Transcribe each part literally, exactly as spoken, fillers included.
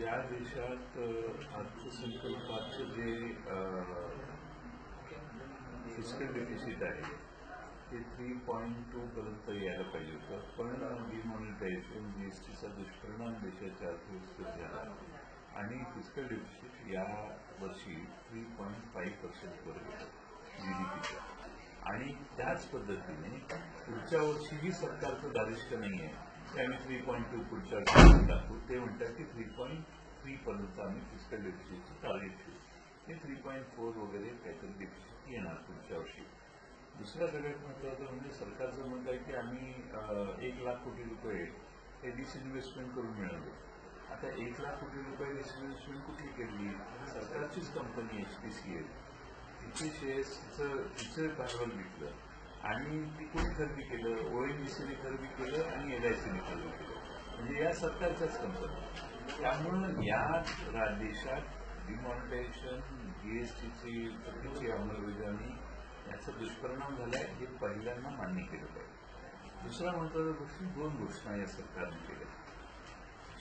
या देशात अर्थसंकल्पाचं जे फिस्कल डेफिसिट आहे ते थ्री पॉईंट टू पर्यंत यायला पाहिजे होतं, पण डिमॉनिटायझेशन जी एस टीचा दुष्परिणाम देशाच्या अर्थव्यवस्थेत झाला आणि फिस्कल डेफिसिट या वर्षी थ्री पॉईंट फाईव्ह पर्सेंटवर जी डी पीचा. आणि त्याच पद्धतीने पुढच्या वर्षीही सरकारचं दारिष्ट्य नाही आहे, ते आम्ही थ्री पॉईंट टू पुढच्या वर्षी दाखवू. ते म्हणतात की थ्री पॉईंट थ्री पर्यंत आम्ही फिस्कल डेफिसिटचं टार्गेट ठेवू, ते थ्री पॉईंट फोर वगैरे काहीतरी डेफिसिट येणार पुढच्या वर्षी. दुसरा सगळ्यात महत्त्वाचं म्हणजे सरकारचं म्हणतं आहे की आम्ही एक लाख कोटी रुपये हे डिसइन्व्हेस्टमेंट करून मिळालो. आता एक लाख कोटी रुपये डिसइन्व्हेस्टमेंट कुठली केली? सरकारचीच company H T C L, तिचे शेअर्सचं तिचं भांडवल विकलं आणि ती कोणी खरेदी केलं? ओ एन जी सीने खरेदी केलं आणि एल आय सीने खरेदी केलं, म्हणजे या सरकारच्याच कंपन्या. त्यामुळं या देशात डिमॉनिटायझेशन, जी एस टीची चुकीची अंमलबजावणी याचा दुष्परिणाम झाला आहे, हे पहिल्यांदा मान्य केलं पाहिजे. दुसरा महत्त्वाच्या गोष्टी दोन घोषणा या सरकारने केल्या.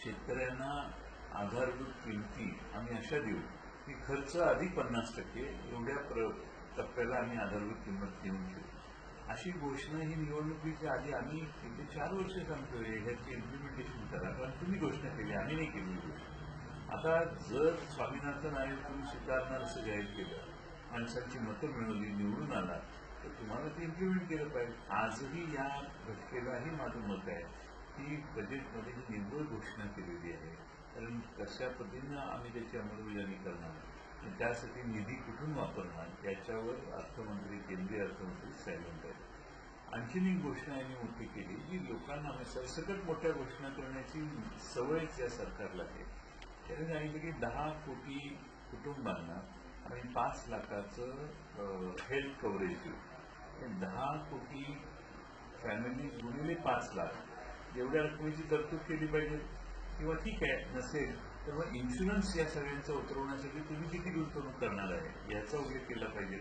शेतकऱ्यांना आधारभूत किमती आम्ही अशा देऊ की खर्च अधिक पन्नास टक्के एवढ्या प्र टप्प्याला आम्ही आधारभूत किंमत देऊन ठेवू, अशी घोषणा ही निवडणुकीच्या आधी आम्ही तिथे चार वर्ष सांगतोय ह्याची इम्प्लिमेंटेशन करा, कारण तुम्ही घोषणा केली, आम्ही नाही केली घोषणा. आता जर स्वामीनाथन आयोग तुम्ही स्वीकारणार असं जाहीर केलं, माणसांची मतं मिळवली, निवडून आला, तर तुम्हाला ते इम्प्लिमेंट केलं पाहिजे. आजही या घटकेलाही माझं मत आहे की बजेटमध्ये ही निर्बळ घोषणा केलेली आहे, कारण कशा पद्धतीनं आम्ही त्याची अंमलबजावणी करणार, त्यासाठी निधी कुठून वापरणार याच्यावर अर्थमंत्री, केंद्रीय अर्थमंत्री सायलेंट आहेत. आणखीन एक घोषणा यांनी मोठी केली जी लोकांना सरसकट मोठ्या घोषणा करण्याची सवयच या सरकारला आहे. त्यांनी सांगितलं की दहा कोटी कुटुंबांना आम्ही पाच लाखाचं हेल्थ कव्हरेज देऊ. दहा कोटी फॅमिली गुणिले पाच लाख एवढ्या रकमेची तरतूद केली पाहिजे, किंवा ठीक आहे नसेल तर मग इन्शुरन्स या सगळ्यांचं उतरवण्यासाठी तुम्ही किती गुंतवणूक करणार आहे याचा उल्लेख केला पाहिजे.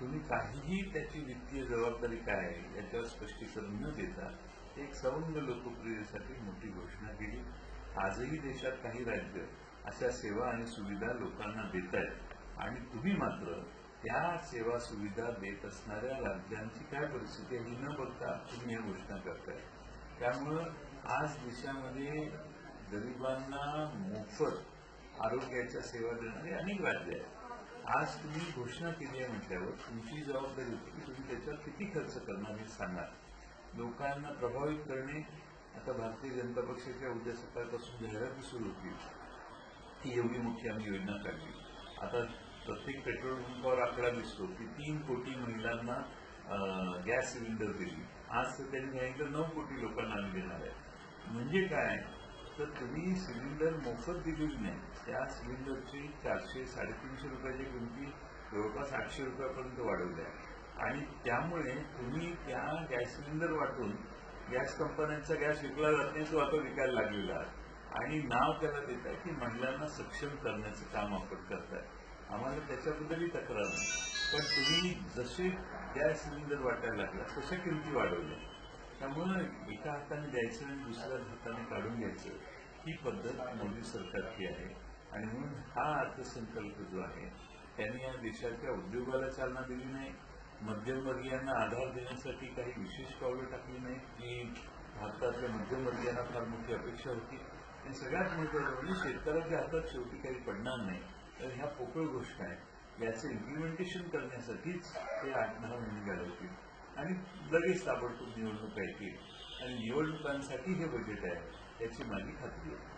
तुम्ही काहीही त्याची वित्तीय जबाबदारी काय आहे याच्यावर स्पष्टीकरण न देता एक संवंग लोकप्रियतेसाठी मोठी घोषणा केली. आजही देशात काही राज्य अशा सेवा आणि सुविधा लोकांना देत आहेत, आणि तुम्ही मात्र त्या सेवा सुविधा देत असणाऱ्या राज्यांची काय परिस्थिती ही न बघता तुम्ही या घोषणा करताय. त्यामुळं आज देशामध्ये गरिबांना मोफत आरोग्याच्या सेवा देणारे अनेक राज्य आहेत. आज तुम्ही घोषणा केली आहे म्हटल्यावर तुमची जबाबदारी होती की तुम्ही त्याच्यावर किती खर्च करणार हे सांगा. लोकांना प्रभावित करणे, आता भारतीय जनता पक्षाच्या उद्या सकाळपासून जाहिराती सुरू होती ती एवढी मोठी आम्ही योजना काढली. आता प्रत्येक पेट्रोल पंपावर आकडा दिसतो की तीन कोटी महिलांना गॅस सिलेंडर दिली. आज तर त्यांनी सांगितलं नऊ कोटी लोकांना आम्ही देणार आहे, म्हणजे काय तर तुम्ही सिलेंडर मोफत दिलेली नाही, त्या सिलेंडरची चारशे साडेतीनशे रुपयाची किमती जवळपास आठशे रुपयापर्यंत वाढवल्या, आणि त्यामुळे तुम्ही त्या गॅस सिलेंडर वाटून गॅस कंपन्यांचा गॅस विकला जात नाही, तो आता विकायला लागलेला आणि नाव त्याला देत आहे की महिलांना सक्षम करण्याचं काम आपण करताय. आम्हाला त्याच्याबद्दलही तक्रार नाही, पण तुम्ही जसे गॅस सिलेंडर वाटायला लागला तशा किमती वाढवल्या. त्यामुळे एका हाताने द्यायचं आणि दुसऱ्या हाताने काढून घ्यायचं ही पद्धत मोदी सरकारची आहे, आणि म्हणून हा अर्थसंकल्प जो आहे त्यांनी या देशाच्या उद्योगाला चालना दिली नाही, मध्यमवर्गीयांना आधार देण्यासाठी काही विशेष पावलं टाकली नाही की भारतातल्या मध्यमवर्गीयांना फार मोठी अपेक्षा होती. आणि सगळ्यात महत्त्वाचं म्हणजे शेतकऱ्याच्या हातात शेवटी काही पडणार नाही, तर ह्या पोकळ गोष्ट आहे, याचं इम्प्लिमेंटेशन करण्यासाठीच ते आठ दहा महिने घालवतील आणि लगेच ताबडतोब निवडणूक येतील, आणि निवडणुकांसाठी हे बजेट आहे याची माझी खात्री आहे.